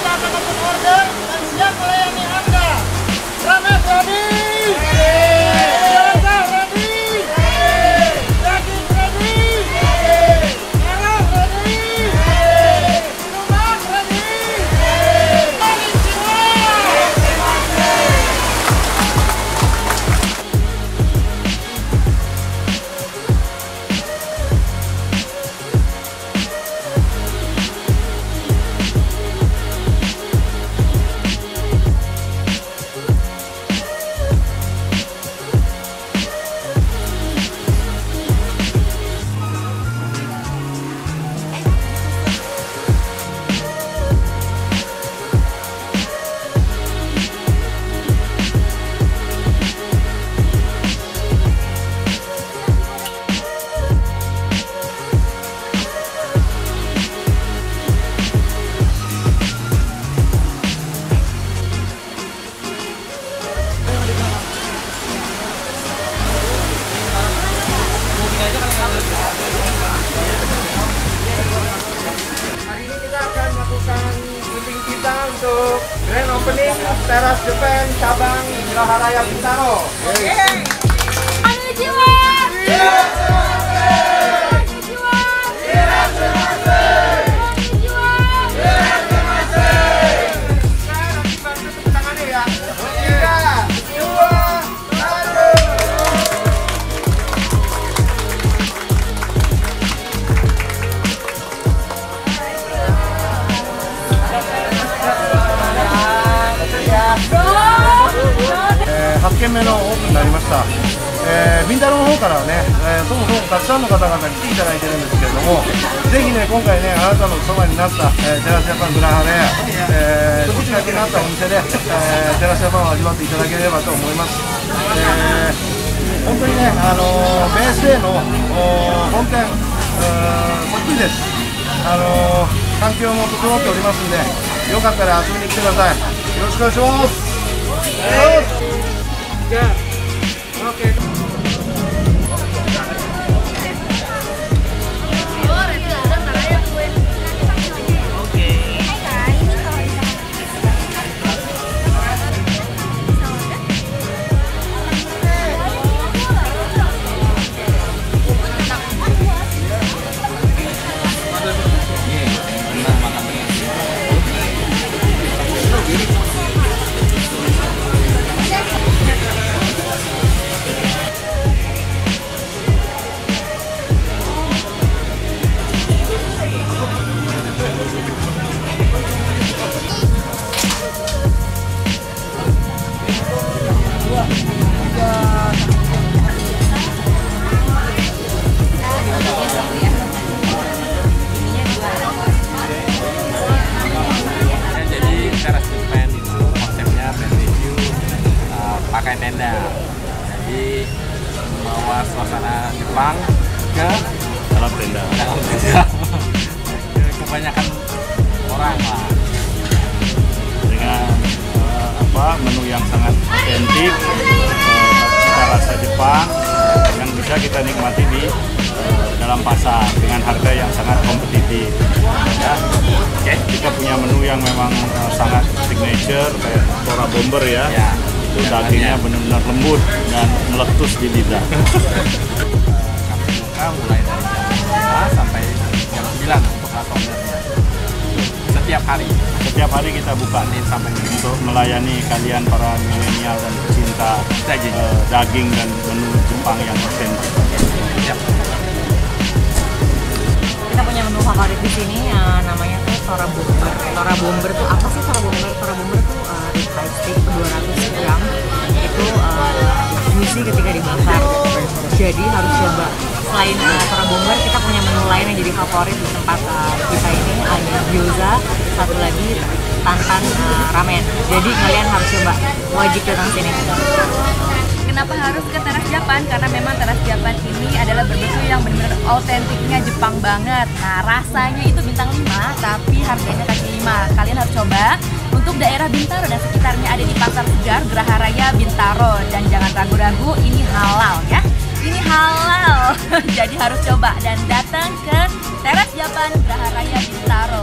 kita akan open order dan siap melayani Anda. Ramen ready, Gyoza ready, daging ready, merah ready, tumbang ready, paling semua. Untuk grand opening Teras Japan cabang Graha Raya Bintaro.8軒目のオープンになりました。ビンタロの方からね、そもそもたくさんの方々に来ていただいてるんですけれども、ぜひね、今回ね、あなたのそばになったTeras Japan Graha Raya、そこにだけなったお店でTeras Japanを味わっていただければと思います。本当にね、ベースAの本店、そっくりです。環境も整っておりますんで、よかったら遊びに来てください。よろしくお願いします。Ya, oke. Pakai tenda, jadi membawa suasana Jepang ke dalam tenda. Kebanyakan orang lah dengan menu yang sangat otentik, cita rasa Jepang yang bisa kita nikmati di dalam pasar dengan harga yang sangat kompetitif. Ya, kita punya menu yang memang sangat signature kayak Tora Bomber ya. Itu dagingnya benar-benar lembut dan meletus di lidah. Kami buka mulai dari jam 5 sampai jam 9 untuk last ordernya. Setiap hari kita buka nih sampai untuk melayani kalian para milenial dan pecinta daging dan menu Jepang yang otentik. Kita punya menu favorit di sini yang namanya tuh Tora Bomber. Tora Bomber tuh apa sih Tora Bomber? Tora Bomber tuh steak 200 gram itu juicy ketika dibakar, jadi harus coba. Selain Tora Bomber, kita punya menu lain yang jadi favorit di tempat kita ini, ada gyoza, satu lagi tantan ramen. Jadi kalian harus coba, wajib datang sini. Kenapa harus ke Teras Japan? Karena memang Teras Japan ini adalah berbumbu yang benar-benar autentiknya Jepang banget. Nah, rasanya itu bintang 5 tapi harganya kaki 5. Kalian harus coba. Untuk daerah Bintaro dan sekitarnya ada di Pasar Segar Graha Raya Bintaro, dan jangan ragu-ragu, ini halal ya. Ini halal. Jadi harus coba dan datang ke Teras Japan Graha Raya Bintaro.